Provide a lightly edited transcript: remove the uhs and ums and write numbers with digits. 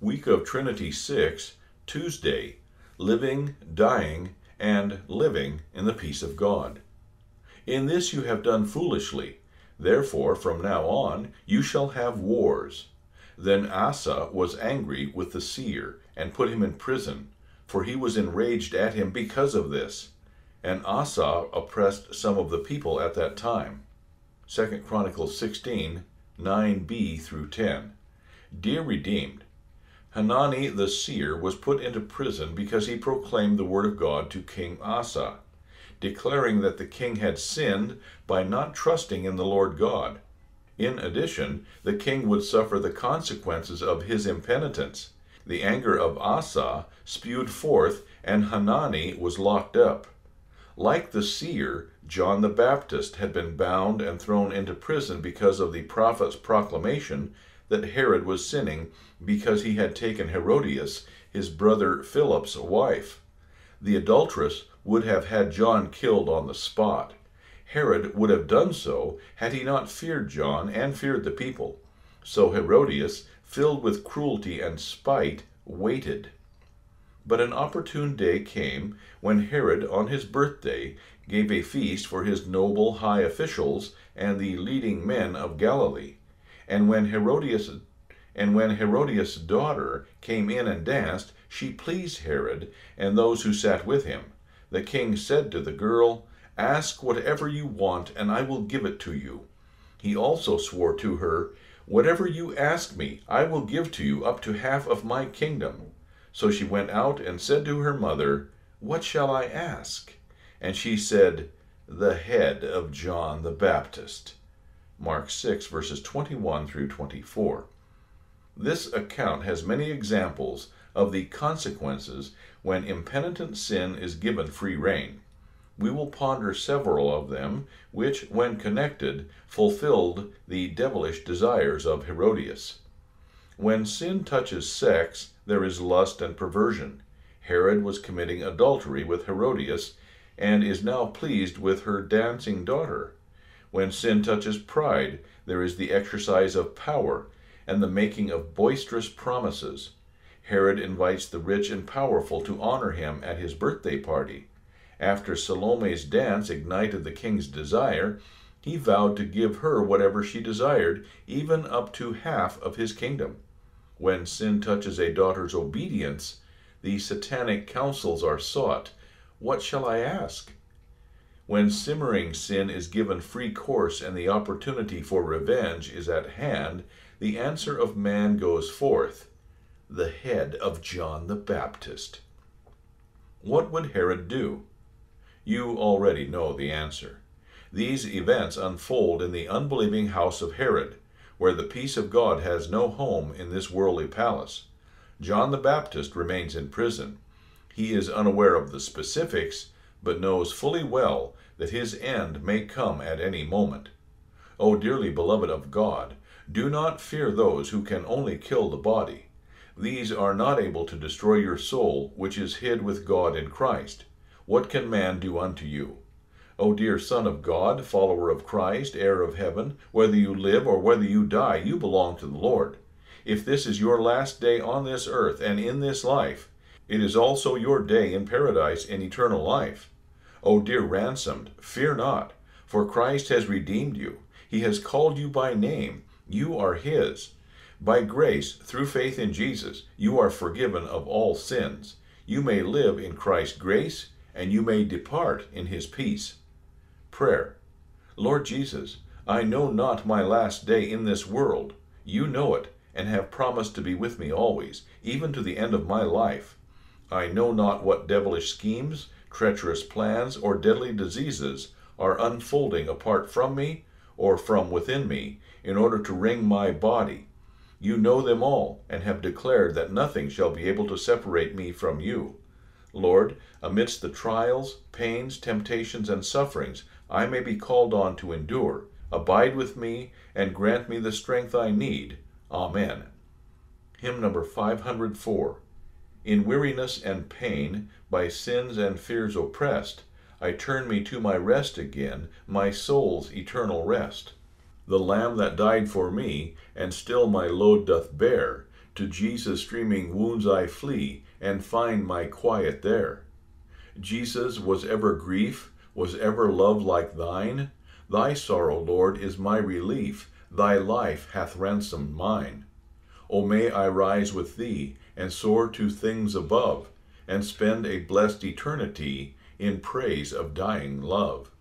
week of Trinity 6, Tuesday, living, dying, and living in the peace of God. In this you have done foolishly. Therefore, from now on, you shall have wars. Then Asa was angry with the seer, and put him in prison, for he was enraged at him because of this. And Asa oppressed some of the people at that time. 2 Chronicles 16, 9b through 10. Dear redeemed, Hanani the seer was put into prison because he proclaimed the word of God to King Asa, declaring that the king had sinned by not trusting in the Lord God. In addition, the king would suffer the consequences of his impenitence. The anger of Asa spewed forth, and Hanani was locked up. Like the seer, John the Baptist had been bound and thrown into prison because of the prophet's proclamation that Herod was sinning because he had taken Herodias, his brother Philip's wife. The adulteress would have had John killed on the spot. Herod would have done so had he not feared John and feared the people. So Herodias, filled with cruelty and spite, waited. But an opportune day came when Herod, on his birthday, gave a feast for his noble high officials and the leading men of Galilee. And when Herodias' daughter came in and danced, she pleased Herod and those who sat with him. The king said to the girl, "Ask whatever you want, and I will give it to you." He also swore to her, "Whatever you ask me, I will give to you up to half of my kingdom." So she went out and said to her mother, "What shall I ask?" And she said, "The head of John the Baptist." Mark 6, verses 21 through 24. This account has many examples of the consequences when impenitent sin is given free rein. We will ponder several of them, which, when connected, fulfilled the devilish desires of Herodias. When sin touches sex, there is lust and perversion. Herod was committing adultery with Herodias, and is now pleased with her dancing daughter. When sin touches pride, there is the exercise of power, and the making of boisterous promises. Herod invites the rich and powerful to honor him at his birthday party. After Salome's dance ignited the king's desire, he vowed to give her whatever she desired, even up to half of his kingdom. When sin touches a daughter's obedience, the satanic counsels are sought. "What shall I ask?" When simmering sin is given free course and the opportunity for revenge is at hand, the answer of man goes forth, "The head of John the Baptist." What would Herod do? You already know the answer. These events unfold in the unbelieving house of Herod, where the peace of God has no home in this worldly palace. John the Baptist remains in prison. He is unaware of the specifics, but knows fully well that his end may come at any moment. O dearly beloved of God, do not fear those who can only kill the body. These are not able to destroy your soul, which is hid with God in Christ. What can man do unto you? O dear Son of God, follower of Christ, heir of heaven, whether you live or whether you die, you belong to the Lord. If this is your last day on this earth and in this life, it is also your day in paradise in eternal life. O dear ransomed, fear not, for Christ has redeemed you. He has called you by name. You are his. By grace, through faith in Jesus, you are forgiven of all sins. You may live in Christ's grace, and you may depart in his peace. Prayer. Lord Jesus, I know not my last day in this world. You know it, and have promised to be with me always, even to the end of my life. I know not what devilish schemes, treacherous plans, or deadly diseases are unfolding apart from me or from within me in order to wring my body. You know them all and have declared that nothing shall be able to separate me from you. Lord, amidst the trials, pains, temptations, and sufferings I may be called on to endure, abide with me and grant me the strength I need. Amen. Hymn number 504. In weariness and pain, by sins and fears oppressed, I turn me to my rest again, my soul's eternal rest. The Lamb that died for me, and still my load doth bear, To Jesus' streaming wounds I flee and find my quiet there. Jesus, was ever grief, was ever love like thine? Thy sorrow, Lord, is my relief, thy life hath ransomed mine. O may I rise with thee and soar to things above, and spend a blessed eternity in praise of dying love.